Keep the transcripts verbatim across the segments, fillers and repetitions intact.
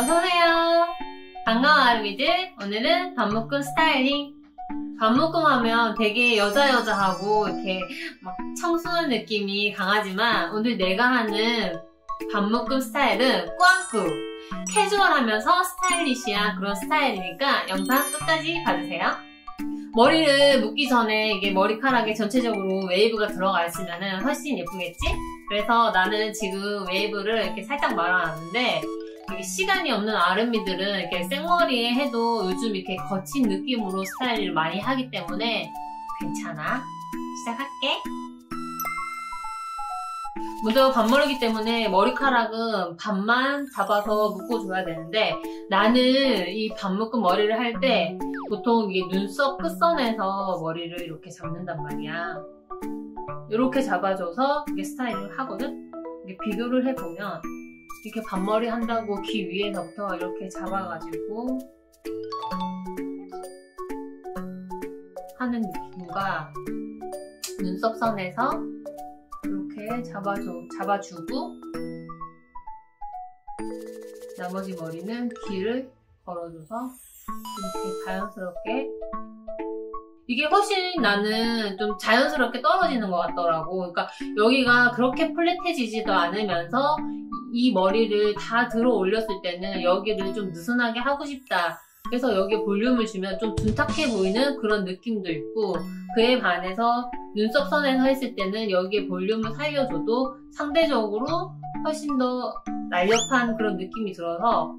어서오세요. 반가워 아르미들. 오늘은 밥묶음 스타일링. 밥묶음 하면 되게 여자여자하고 이렇게 막 청순한 느낌이 강하지만, 오늘 내가 하는 밥묶음 스타일은 꾸안꾸 캐주얼하면서 스타일리시한 그런 스타일이니까 영상 끝까지 봐주세요. 머리를 묶기 전에 이게 머리카락에 전체적으로 웨이브가 들어가 있으면 훨씬 예쁘겠지? 그래서 나는 지금 웨이브를 이렇게 살짝 말아놨는데, 이게 시간이 없는 아름미들은 이렇게 생머리에 해도 요즘 이렇게 거친 느낌으로 스타일을 많이 하기 때문에 괜찮아. 시작할게. 먼저 밥 모르기 때문에 머리카락은 반만 잡아서 묶어줘야 되는데, 나는 이 밥 묶은 머리를 할 때 보통 이게 눈썹 끝선에서 머리를 이렇게 잡는단 말이야. 이렇게 잡아줘서 이게 스타일을 하거든. 이게 비교를 해보면 이렇게 반머리 한다고 귀 위에서부터 이렇게 잡아가지고 하는 느낌과 눈썹선에서 이렇게 잡아줘, 잡아주고 나머지 머리는 귀를 걸어줘서 이렇게 자연스럽게, 이게 훨씬 나는 좀 자연스럽게 떨어지는 것 같더라고. 그러니까 여기가 그렇게 플랫해지지도 않으면서 이 머리를 다 들어 올렸을 때는 여기를 좀 느슨하게 하고 싶다, 그래서 여기에 볼륨을 주면 좀 둔탁해 보이는 그런 느낌도 있고, 그에 반해서 눈썹선에서 했을 때는 여기에 볼륨을 살려줘도 상대적으로 훨씬 더 날렵한 그런 느낌이 들어서,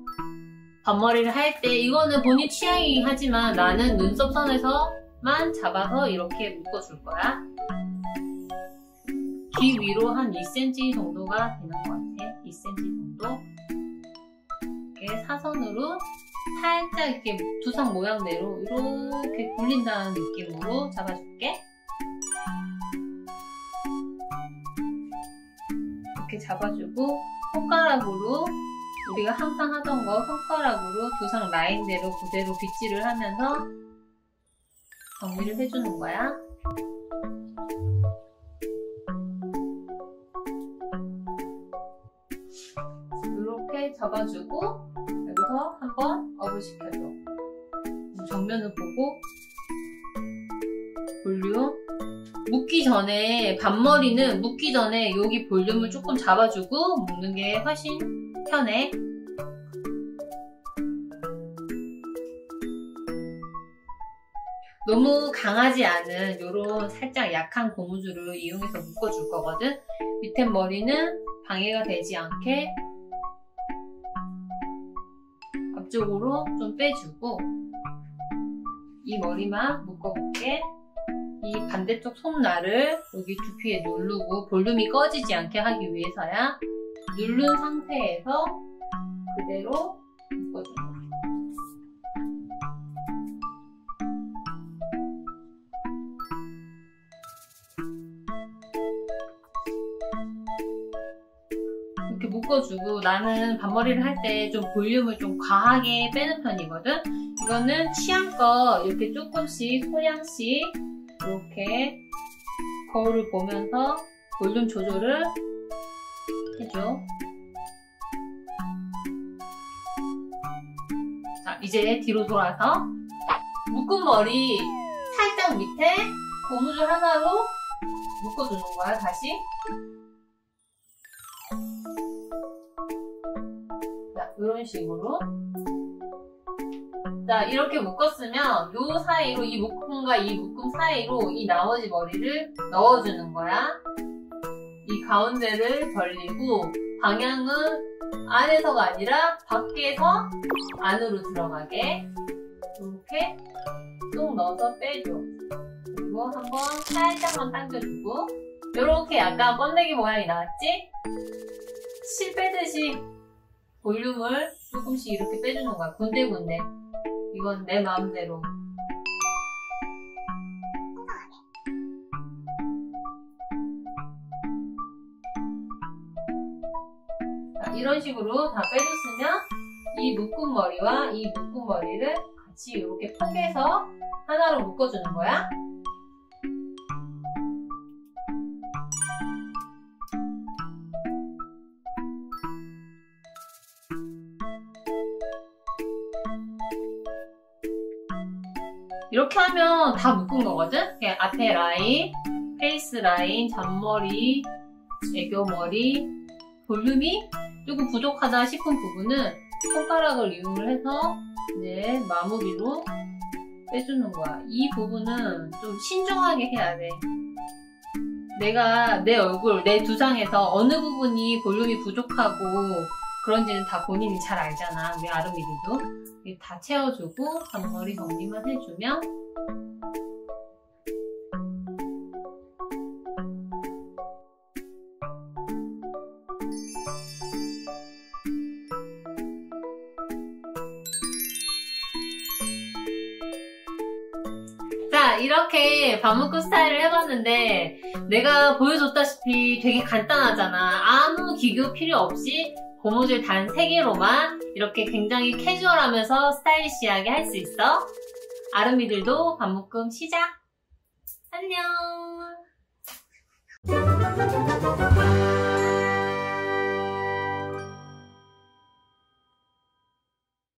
반머리를 할 때 이거는 본인 취향이긴 하지만 나는 눈썹선에서만 잡아서 이렇게 묶어줄 거야. 귀 위로 한 이 센티미터 정도가 되는 것 같아. 이 센티미터 정도. 이렇게 사선으로 살짝 이렇게 두상 모양대로 이렇게 굴린다는 느낌으로 잡아줄게. 이렇게 잡아주고, 손가락으로 우리가 항상 하던 거 손가락으로 두상 라인대로 그대로 빗질을 하면서 정리를 해주는 거야. 잡아주고 여기서 한번 업을 시켜줘. 정면을 보고 볼륨, 묶기 전에 반머리는 묶기 전에 여기 볼륨을 조금 잡아주고 묶는 게 훨씬 편해. 너무 강하지 않은 이런 살짝 약한 고무줄을 이용해서 묶어줄 거거든. 밑에 머리는 방해가 되지 않게 이쪽으로 좀 빼주고, 이 머리만 묶어볼게. 이 반대쪽 손날을 여기 두피에 누르고, 볼륨이 꺼지지 않게 하기 위해서야. 누른 상태에서 그대로 묶어줍니다. 묶어주고, 나는 반머리를 할 때 좀 볼륨을 좀 과하게 빼는 편이거든. 이거는 취향껏 이렇게 조금씩 소량씩 이렇게 거울을 보면서 볼륨 조절을 해줘. 자, 이제 뒤로 돌아서 묶은 머리 살짝 밑에 고무줄 하나로 묶어주는 거야. 다시 이런 식으로. 자, 이렇게 묶었으면 요 사이로, 이 묶음과 이 묶음 사이로 이 나머지 머리를 넣어주는 거야. 이 가운데를 벌리고, 방향은 안에서가 아니라 밖에서 안으로 들어가게 이렇게 쏙 넣어서 빼줘. 그리고 한번 살짝만 당겨주고, 요렇게 약간 번데기 모양이 나왔지? 실 빼듯이 볼륨을 조금씩 이렇게 빼주는 거야. 군데군데. 이건 내 마음대로. 자, 이런 식으로 다 빼줬으면 이 묶은 머리와 이 묶은 머리를 같이 이렇게 포개서 하나로 묶어주는 거야. 이렇게 하면 다 묶은 거거든? 그냥 앞에 라인, 페이스 라인, 잔머리, 애교머리, 볼륨이 조금 부족하다 싶은 부분은 손가락을 이용을 해서 이제 마무리로 빼주는 거야. 이 부분은 좀 신중하게 해야 돼. 내가 내 얼굴, 내 두상에서 어느 부분이 볼륨이 부족하고 그런지는 다 본인이 잘 알잖아. 우리 아름이들도 다 채워주고 잔머리 정리만 해주면 자, 이렇게 반묶음 스타일을 해봤는데 내가 보여줬다시피 되게 간단하잖아. 아무 기교 필요 없이 고무줄 단 세 개로만 이렇게 굉장히 캐주얼하면서 스타일리시하게 할 수 있어. 아름이들도 반묶음 시작! 안녕!